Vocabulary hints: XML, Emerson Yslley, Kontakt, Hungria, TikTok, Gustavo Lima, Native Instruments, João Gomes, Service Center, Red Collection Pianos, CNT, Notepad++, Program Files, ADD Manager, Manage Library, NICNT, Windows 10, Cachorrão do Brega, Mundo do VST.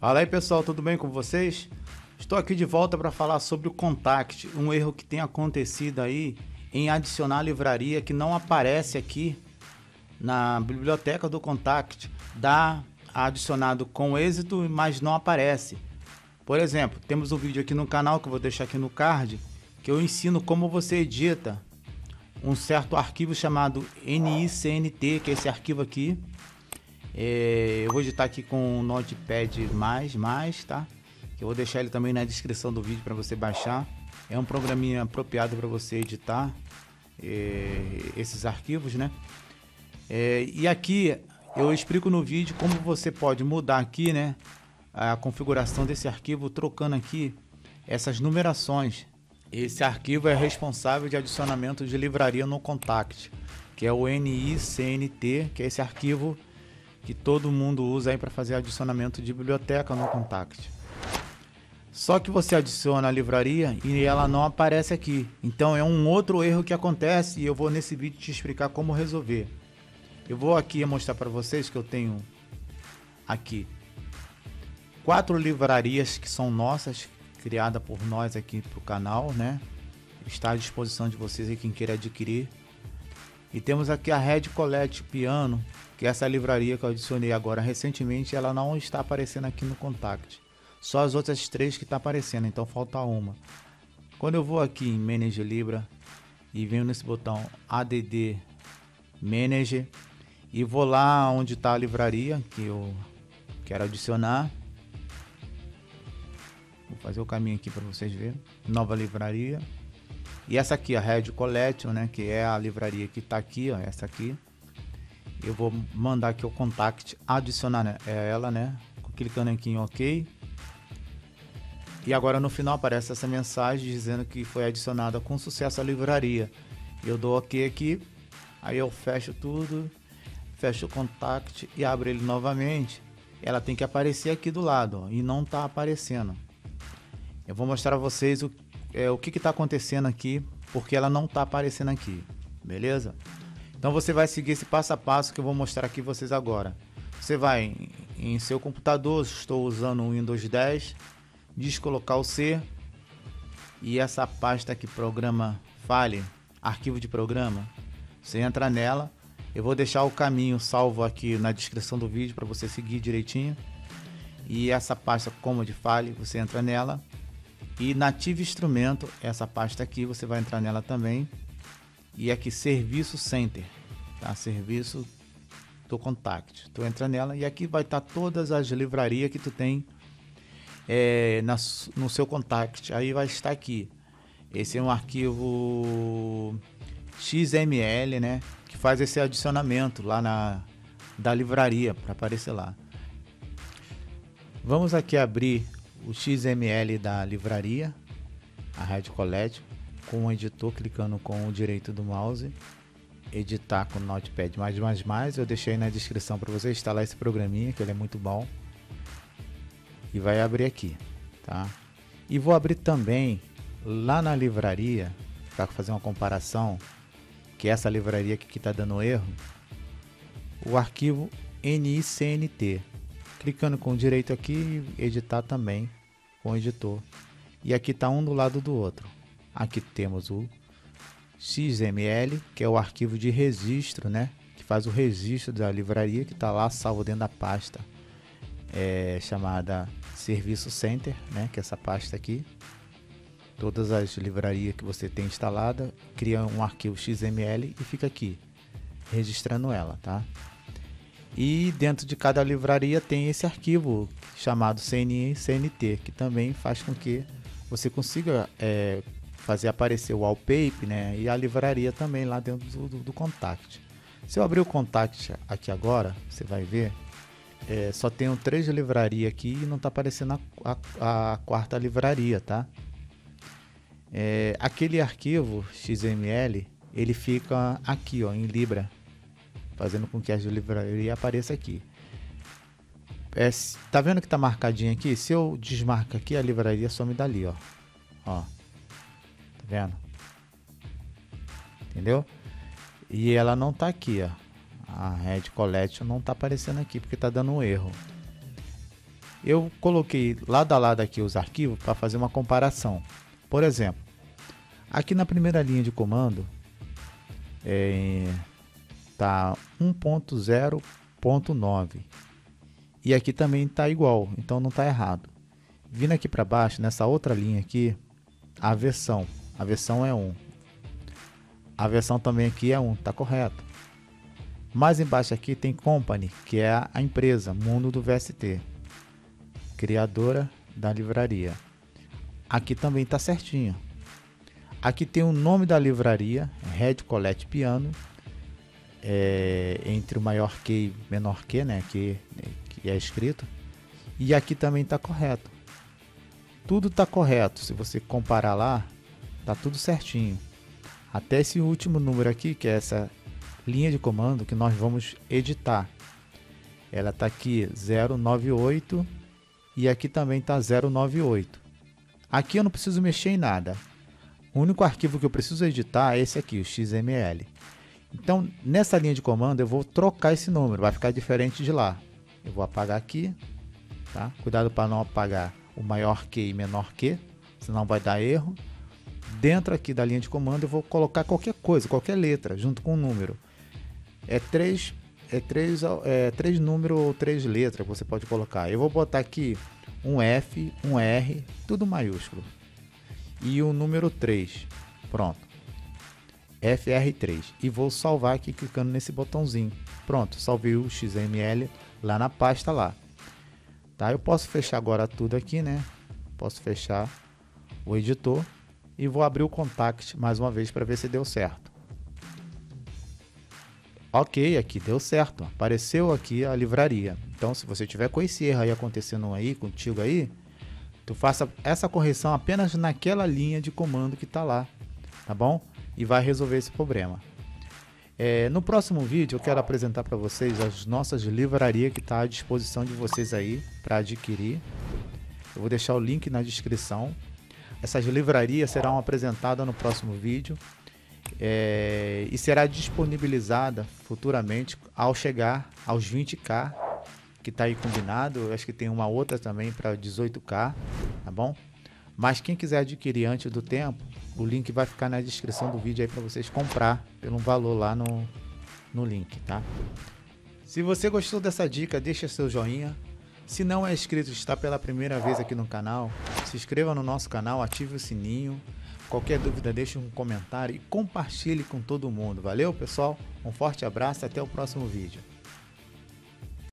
Fala aí pessoal, tudo bem com vocês? Estou aqui de volta para falar sobre o Kontakt, um erro que tem acontecido aí em adicionar livraria que não aparece aqui na biblioteca do Kontakt. Dá adicionado com êxito, mas não aparece. Por exemplo, temos um vídeo aqui no canal que eu vou deixar aqui no card, que eu ensino como você edita um certo arquivo chamado NICNT, que é esse arquivo aqui. Eu vou editar aqui com o Notepad++, tá? Eu vou deixar ele também na descrição do vídeo para você baixar. É um programinha apropriado para você editar esses arquivos, né? E aqui eu explico no vídeo como você pode mudar aqui, né, a configuração desse arquivo trocando aqui essas numerações. Esse arquivo é responsável de adicionamento de livraria no Kontakt, que é o NICNT, que é esse arquivo que todo mundo usa aí para fazer adicionamento de biblioteca no Kontakt. Só que você adiciona a livraria e ela não aparece aqui. Então é um outro erro que acontece e eu vou nesse vídeo te explicar como resolver. Eu vou aqui mostrar para vocês que eu tenho aqui 4 livrarias que são nossas, criada por nós aqui para o canal, né? Está à disposição de vocês aí quem queira adquirir. E temos aqui a Red Collection Piano, que é essa livraria que eu adicionei agora recentemente. Ela não está aparecendo aqui no Kontakt, só as outras 3 que está aparecendo, então falta uma. Quando eu vou aqui em Manage Library e venho nesse botão ADD Manager e vou lá onde está a livraria que eu quero adicionar, vou fazer o caminho aqui para vocês verem, nova livraria, e essa aqui a Red Collection, né, que é a livraria que está aqui, ó, essa aqui. Eu vou mandar aqui o Kontakt adicionar ela, né, clicando aqui em OK. E agora no final aparece essa mensagem dizendo que foi adicionada com sucesso a livraria. Eu dou OK aqui, aí eu fecho tudo, fecho o Kontakt e abro ele novamente. Ela tem que aparecer aqui do lado, ó, e não está aparecendo. Eu vou mostrar a vocês o que está acontecendo aqui, porque ela não está aparecendo aqui, beleza? Então você vai seguir esse passo a passo que eu vou mostrar aqui vocês agora. Você vai em seu computador, estou usando o Windows 10, descolocar o C e essa pasta aqui, Programa Files, arquivo de programa, você entra nela. Eu vou deixar o caminho salvo aqui na descrição do vídeo para você seguir direitinho. E essa pasta Command File, você entra nela, e Native Instrumento, essa pasta aqui, você vai entrar nela também. E aqui Service Center, tá? Serviço do Kontakt. Tu entra nela e aqui vai estar todas as livrarias que tu tem no seu Kontakt. Aí vai estar aqui. Esse é um arquivo XML, né, que faz esse adicionamento lá da livraria para aparecer lá. Vamos aqui abrir o XML da livraria, a Red Collection, com o editor, clicando com o direito do mouse, editar com o Notepad++. Eu deixei na descrição para você instalar esse programinha, que ele é muito bom, e vai abrir aqui, tá? E vou abrir também lá na livraria para fazer uma comparação, que é essa livraria aqui que está dando erro, o arquivo NICNT, clicando com o direito aqui, editar também com o editor, e aqui está um do lado do outro. Aqui temos o XML, que é o arquivo de registro, né, que faz o registro da livraria, que está lá salvo dentro da pasta chamada Service Center, né, que é essa pasta aqui. Todas as livrarias que você tem instalada, cria um arquivo XML e fica aqui registrando ela, tá? E dentro de cada livraria tem esse arquivo chamado CNT, que também faz com que você consiga fazer aparecer o wallpaper, né, e a livraria também lá dentro do Kontakt. Se eu abrir o Kontakt aqui agora, você vai ver, só tenho 3 livrarias aqui e não está aparecendo a quarta livraria, tá? Aquele arquivo XML, ele fica aqui, ó, em Libra, fazendo com que a livraria apareça aqui. Tá vendo que tá marcadinho aqui? Se eu desmarco aqui, a livraria some dali, ó. Ó, tá vendo? Entendeu? E ela não tá aqui, ó. A Red Collection não tá aparecendo aqui porque tá dando um erro. Eu coloquei lado a lado aqui os arquivos para fazer uma comparação. Por exemplo, aqui na primeira linha de comando está 1.0.9 e aqui também está igual, então não está errado. Vindo aqui para baixo, nessa outra linha aqui, a versão é 1. A versão também aqui é 1, está correto. Mais embaixo aqui tem Company, que é a empresa, mundo do VST, criadora da livraria. Aqui também está certinho. Aqui tem o nome da livraria, Red Collection Piano, entre o maior Q e menor Q, né, que é escrito. E aqui também está correto. Tudo está correto, se você comparar lá, está tudo certinho. Até esse último número aqui, que é essa linha de comando que nós vamos editar. Ela está aqui 098 e aqui também está 098. Aqui eu não preciso mexer em nada. O único arquivo que eu preciso editar é esse aqui, o XML. Então, nessa linha de comando eu vou trocar esse número, vai ficar diferente de lá. Eu vou apagar aqui, tá? Cuidado para não apagar o maior que e menor que, senão vai dar erro. Dentro aqui da linha de comando eu vou colocar qualquer coisa, qualquer letra, junto com o número. É três números ou três letras que você pode colocar. Eu vou botar aqui um F, um R, tudo maiúsculo. E o número 3, pronto. FR3. E vou salvar aqui clicando nesse botãozinho. Pronto, salvei o XML lá na pasta lá. Tá, eu posso fechar agora tudo aqui, né? Posso fechar o editor e vou abrir o Kontakt mais uma vez para ver se deu certo. Ok, aqui deu certo, apareceu aqui a livraria. Então, se você tiver com esse erro aí acontecendo aí contigo aí, tu faça essa correção apenas naquela linha de comando que tá lá, tá bom? E vai resolver esse problema. No próximo vídeo eu quero apresentar para vocês as nossas livrarias que está à disposição de vocês aí para adquirir. Eu vou deixar o link na descrição. Essas livrarias serão apresentadas no próximo vídeo e será disponibilizada futuramente ao chegar aos 20K, que está aí combinado. Eu acho que tem uma outra também para 18K, tá bom? Mas quem quiser adquirir antes do tempo, o link vai ficar na descrição do vídeo aí para vocês comprar pelo valor lá no link, tá? Se você gostou dessa dica, deixa seu joinha. Se não é inscrito, está pela primeira vez aqui no canal, se inscreva no nosso canal, ative o sininho. Qualquer dúvida, deixe um comentário e compartilhe com todo mundo. Valeu, pessoal? Um forte abraço e até o próximo vídeo.